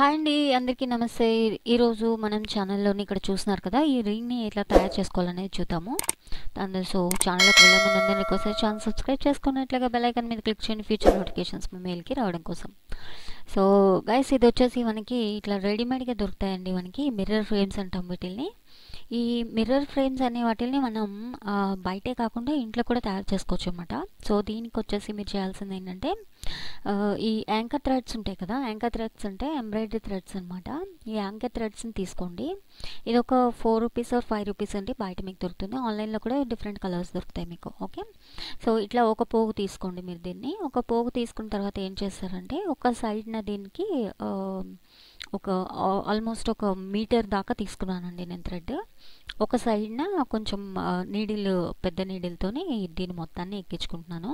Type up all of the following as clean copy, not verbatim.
Hi అండి, అందరికీ నమస్తే. ఈరోజు మనం ఛానల్లోని ఇక్కడ చూస్తున్నారు కదా, ఈ రింగ్ని ఎలా తయారు చేసుకోవాలనేది చూద్దాము. దాని సో ఛానల్లోకి వెళ్ళే ముందు అందరినీ ఒకసారి ఛానల్ సబ్స్క్రైబ్ చేసుకున్నట్లుగా బెల్ ఐకాన్ మీద క్లిక్ చేయండి, ఫ్యూచర్ నోటిఫికేషన్స్ మీ మెయిల్కి రావడం కోసం. సో గైస్, ఇది వచ్చేసి మనకి ఇట్లా రెడీమేడ్గా దొరుకుతాయండి, మనకి మిర్రర్ ఫ్రేమ్స్ అంటాం వీటిల్ని. ఈ మిర్రర్ ఫ్రేమ్స్ అనే వాటిని మనం బయటే కాకుండా ఇంట్లో కూడా తయారు చేసుకోవచ్చు అనమాట. సో దీనికి వచ్చేసి మీరు చేయాల్సింది ఏంటంటే, ఈ యాంకర్ థ్రెడ్స్ ఉంటాయి కదా, యాంకర్ థ్రెడ్స్ అంటే ఎంబ్రాయిడరీ థ్రెడ్స్ అనమాట. ఈ యాంకర్ థ్రెడ్స్ని తీసుకోండి. ఇది ఒక 4 రూపీస్ ఆర్ 5 రూపీస్ అండి, బయట మీకు దొరుకుతుంది. ఆన్లైన్లో కూడా డిఫరెంట్ కలర్స్ దొరుకుతాయి మీకు. ఓకే, సో ఇట్లా ఒక పోగు తీసుకోండి. మీరు దీన్ని ఒక పోగు తీసుకున్న తర్వాత ఏం చేస్తారంటే, ఒక సైడ్న దీనికి ఒక ఆల్మోస్ట్ 1 మీటర్ దాకా తీసుకున్నానండి నేను థ్రెడ్. ఒక సైడ్న కొంచెం నీడిల్, పెద్ద నీడిల్తోనే దీన్ని మొత్తాన్ని ఎక్కించుకుంటున్నాను.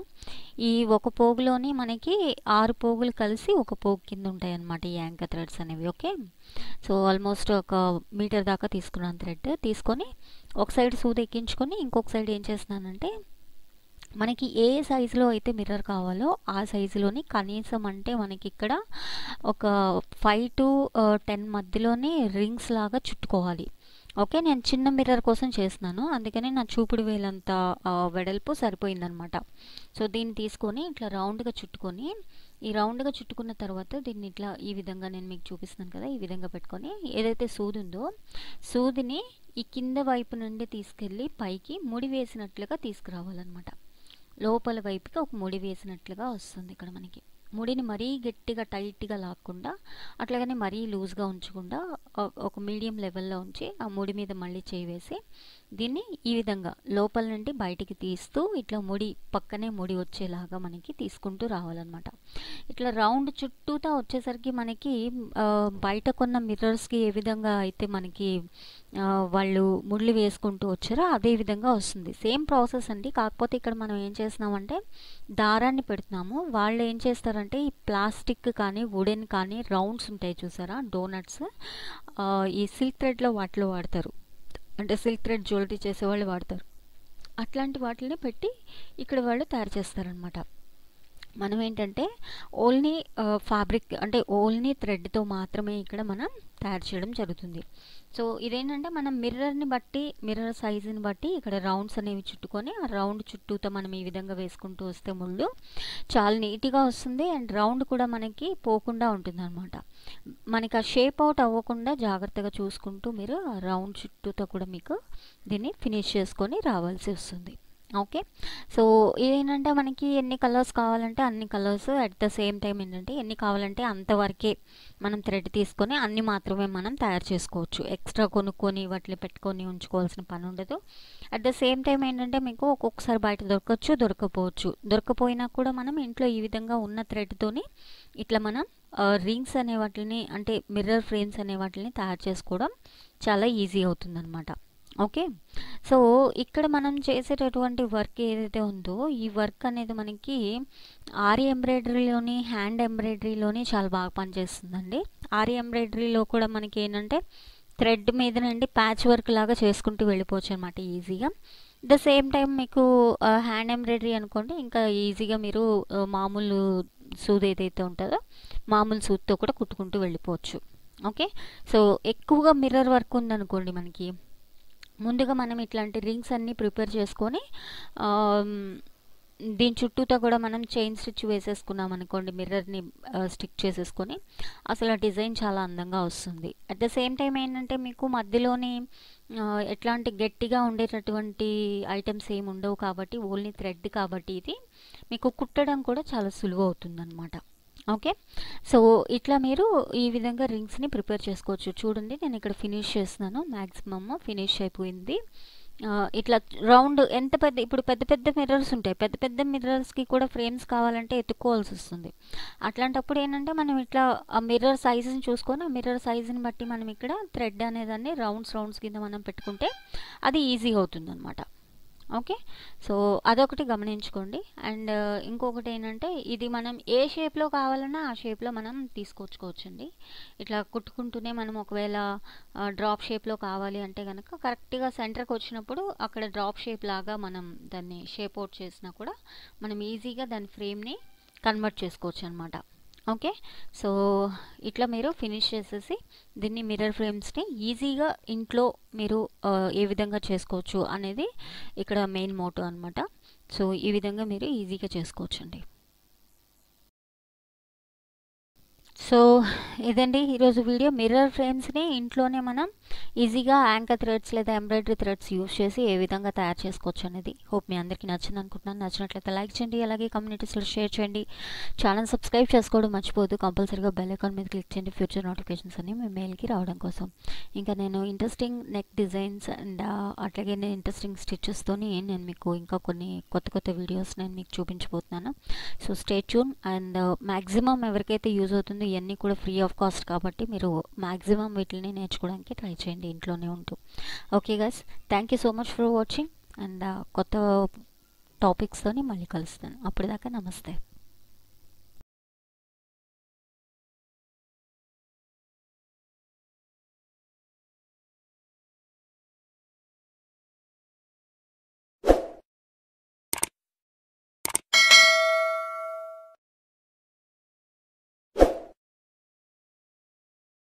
ఈ ఒక పోగులోని మనకి 6 పోగులు కలిసి ఒక పోగు కింద ఉంటాయి అన్నమాట ఈ యాంకర్ థ్రెడ్స్ అనేవి. ఓకే, సో ఆల్మోస్ట్ 1 మీటర్ దాకా తీసుకున్నాను థ్రెడ్. తీసుకొని ఒక సైడ్ సూది ఎక్కించుకొని ఇంకొక సైడ్ ఏం చేస్తున్నానంటే, మనకి ఏ సైజులో అయితే మిర్రర్ కావాలో ఆ సైజులోని కనీసం అంటే మనకి ఇక్కడ ఒక 5 to 10 మధ్యలోనే రింగ్స్ లాగా చుట్టుకోవాలి. ఓకే, నేను చిన్న మిర్రర్ కోసం చేస్తున్నాను, అందుకనే నా చూపుడు వేలంత వెడల్పు సరిపోయిందనమాట. సో దీన్ని తీసుకొని ఇట్లా రౌండ్గా చుట్టుకొని, ఈ రౌండ్గా చుట్టుకున్న తర్వాత దీన్ని ఇట్లా ఈ విధంగా నేను మీకు చూపిస్తున్నాను కదా, ఈ విధంగా పెట్టుకొని ఏదైతే సూది ఉందో సూదిని ఈ కింద వైపు నుండి తీసుకెళ్ళి పైకి ముడి వేసినట్లుగా తీసుకురావాలన్నమాట. లోపల వైపుకి ఒక ముడి వేసినట్లుగా వస్తుంది ఇక్కడ మనకి. ముడిని మరీ గట్టిగా టైట్గా లాక్కుండా, అట్లాగనే మరీ లూజ్గా ఉంచకుండా ఒక మీడియం లెవెల్లో ఉంచి ఆ ముడి మీద మళ్ళీ చేయి వేసి దీన్ని ఈ విధంగా లోపల నుండి బయటికి తీస్తూ ఇట్లా ముడి పక్కనే ముడి వచ్చేలాగా మనకి తీసుకుంటూ రావాలన్నమాట. ఇట్లా రౌండ్ చుట్టూతా వచ్చేసరికి మనకి బయట కొన్న మిర్రర్స్కి ఏ విధంగా అయితే మనకి వాళ్ళు ముళ్ళు వేసుకుంటూ వచ్చారో అదే విధంగా వస్తుంది. సేమ్ ప్రాసెస్ అండి, కాకపోతే ఇక్కడ మనం ఏం చేస్తున్నామంటే దారాన్ని పెడుతున్నాము. వాళ్ళు ఏం చేస్తారంటే ఈ ప్లాస్టిక్ కానీ వుడెన్ కానీ రౌండ్స్ ఉంటాయి చూసారా, డోనట్స్, ఈ సిల్క్ థ్రెడ్లో వాటిలో వాడతారు, అంటే సిల్క్ థ్రెడ్ జ్యువెలరీ చేసేవాళ్ళు వాడతారు. అట్లాంటి వాటిని పెట్టి ఇక్కడ వాళ్ళు తయారు చేస్తారనమాట. మనం ఏంటంటే ఓన్లీ ఫ్యాబ్రిక్ అంటే ఓన్లీ థ్రెడ్తో మాత్రమే ఇక్కడ మనం తయారు చేయడం జరుగుతుంది. సో ఇదేంటంటే మనం మిర్రర్ని బట్టి, మిర్రర్ సైజుని బట్టి ఇక్కడ రౌండ్స్ అనేవి చుట్టుకొని ఆ రౌండ్ చుట్టూతో మనం ఈ విధంగా వేసుకుంటూ వస్తే ముళ్ళు చాలా నీట్గా వస్తుంది. అండ్ రౌండ్ కూడా మనకి పోకుండా ఉంటుంది అనమాట. మనకి ఆ షేప్ అవుట్ అవ్వకుండా జాగ్రత్తగా చూసుకుంటూ మీరు ఆ రౌండ్ చుట్టూతో కూడా మీకు దీన్ని ఫినిష్ చేసుకొని రావాల్సి వస్తుంది. ఓకే, సో ఇదేంటంటే మనకి ఎన్ని కలర్స్ కావాలంటే అన్ని colours, at the same time ఏంటంటే ఎన్ని కావాలంటే అంతవరకే మనం థ్రెడ్ తీసుకొని అన్ని మాత్రమే మనం తయారు చేసుకోవచ్చు. ఎక్స్ట్రా కొనుక్కొని వాటిని పెట్టుకొని ఉంచుకోవాల్సిన పని ఉండదు. అట్ ద సేమ్ టైం ఏంటంటే మీకు ఒక్కొక్కసారి బయట దొరకచ్చు, దొరకపోవచ్చు. దొరకపోయినా కూడా మనం ఇంట్లో ఈ విధంగా ఉన్న థ్రెడ్తోని ఇట్లా మనం రింగ్స్ అనే వాటిని, అంటే మిర్రర్ ఫ్రేమ్స్ అనే వాటిని తయారు చేసుకోవడం చాలా ఈజీ అవుతుందన్నమాట. ఓకే, సో ఇక్కడ మనం చేసేటటువంటి వర్క్ ఏదైతే ఉందో ఈ వర్క్ అనేది మనకి ఆరి ఎంబ్రాయిడరీలోని, హ్యాండ్ ఎంబ్రాయిడరీలోని చాలా బాగా పనిచేస్తుందండి. ఆరి ఎంబ్రాయిడరీలో కూడా మనకి ఏంటంటే థ్రెడ్ మీద నుండి ప్యాచ్ వర్క్ లాగా చేసుకుంటూ వెళ్ళిపోవచ్చు అనమాట ఈజీగా. ద సేమ్ టైం మీకు హ్యాండ్ ఎంబ్రాయిడరీ అనుకోండి, ఇంకా ఈజీగా మీరు మామూలు సూది ఏదైతే ఉంటుందో మామూలు సూదితో కూడా కుట్టుకుంటూ వెళ్ళిపోవచ్చు. ఓకే, సో ఎక్కువగా మిర్రర్ వర్క్ ఉందనుకోండి, మనకి ముందుగా మనం ఇట్లాంటి రింగ్స్ అన్నీ ప్రిపేర్ చేసుకొని దీని చుట్టూతో కూడా మనం చైన్ స్టిచ్ వేసేసుకున్నాం అనుకోండి, మిర్రర్ని స్టిక్ చేసేసుకొని అసలు ఆ డిజైన్ చాలా అందంగా వస్తుంది. అట్ ద సేమ్ టైం ఏంటంటే మీకు మధ్యలోని ఎట్లాంటి గట్టిగా ఉండేటటువంటి ఐటమ్స్ ఏమి ఉండవు కాబట్టి, ఓన్లీ థ్రెడ్ కాబట్టి ఇది మీకు కుట్టడం కూడా చాలా సులువు అవుతుంది అనమాట. ఓకే, సో ఇట్లా మీరు ఈ విధంగా రింగ్స్ని ప్రిపేర్ చేసుకోవచ్చు. చూడండి, నేను ఇక్కడ ఫినిష్ చేస్తున్నాను, మ్యాక్సిమమ్ ఫినిష్ అయిపోయింది. ఇట్లా రౌండ్ ఎంత పెద్ద, ఇప్పుడు పెద్ద పెద్ద మిర్రర్స్ ఉంటాయి, పెద్ద పెద్ద మిర్రర్స్కి కూడా ఫ్రేమ్స్ కావాలంటే ఎత్తుక్కోవాల్సి వస్తుంది. అట్లాంటప్పుడు ఏంటంటే మనం ఇట్లా ఆ మిర్రర్ సైజుని చూసుకొని ఆ మిర్రర్ సైజుని బట్టి మనం ఇక్కడ థ్రెడ్ అనేదాన్ని రౌండ్స్ కింద మనం పెట్టుకుంటే అది ఈజీ అవుతుంది అనమాట. ఓకే, సో అదొకటి గమనించుకోండి. అండ్ ఇంకొకటి ఏంటంటే, ఇది మనం ఏ షేప్లో కావాలన్నా ఆ షేప్లో మనం తీసుకొచ్చుకోవచ్చండి. ఇట్లా కుట్టుకుంటూనే మనం ఒకవేళ డ్రాప్ షేప్లో కావాలి అంటే కనుక కరెక్ట్గా సెంటర్కి వచ్చినప్పుడు అక్కడ డ్రాప్ షేప్ లాగా మనం దాన్ని షేప్ అవుట్ చేసినా కూడా మనం ఈజీగా దాని ఫ్రేమ్ని కన్వర్ట్ చేసుకోవచ్చు అనమాట. ఓకే. సో ఇట్లా మీరు ఫినిష్ చేసేసి దీన్ని మిర్రర్ ఫ్రేమ్స్ని ఈజీగా ఇంట్లో మీరు ఏ విధంగా చేసుకోవచ్చు అనేది ఇక్కడ మెయిన్ మోటో అనమాట. సో ఈ విధంగా మీరు ఈజీగా చేసుకోవచ్చండి. సో ఇదండి ఈరోజు వీడియో. మిర్రర్ ఫ్రేమ్స్ని ఇంట్లోనే మనం ఈజీగా యాంకర్ థ్రెడ్స్ లేదా ఎంబ్రాయిడరీ థ్రెడ్స్ యూజ్ చేసి ఏ విధంగా తయారు చేసుకోవచ్చు అనేది. హోప్ మీ అందరికీ నచ్చింది అనుకుంటున్నాను. నచ్చినట్లయితే లైక్ చేయండి, అలాగే కమ్యూనిటీస్లో షేర్ చేయండి. ఛానల్ సబ్స్క్రైబ్ చేసుకోవడం మర్చిపోవద్దు. కంపల్సరీగా బెల్ ఐకాన్ మీద క్లిక్ చేయండి ఫ్యూచర్ నోటిఫికేషన్స్ అన్ని మీ మెయిల్కి రావడం కోసం. ఇంకా నేను ఇంట్రెస్టింగ్ నెక్ డిజైన్స్ అండ్ అట్లాగే నేను ఇంట్రెస్టింగ్ స్టిచెస్తోని నేను మీకు ఇంకా కొన్ని కొత్త కొత్త వీడియోస్ నేను మీకు చూపించబోతున్నాను. So stay tune and maximum ఎవరికైతే యూజ్ అవుతుందో ఇవన్నీ కూడా ఫ్రీ ఆఫ్ కాస్ట్ కాబట్టి మీరు మ్యాక్సిమం వీటిని నేర్చుకోవడానికి ట్రై చేయండి ఇంట్లోనే ఉంటూ. Okay guys, thank you so much for watching and కొత్త టాపిక్స్తోని మళ్ళీ కలుస్తాను. అప్పటిదాకా నమస్తే.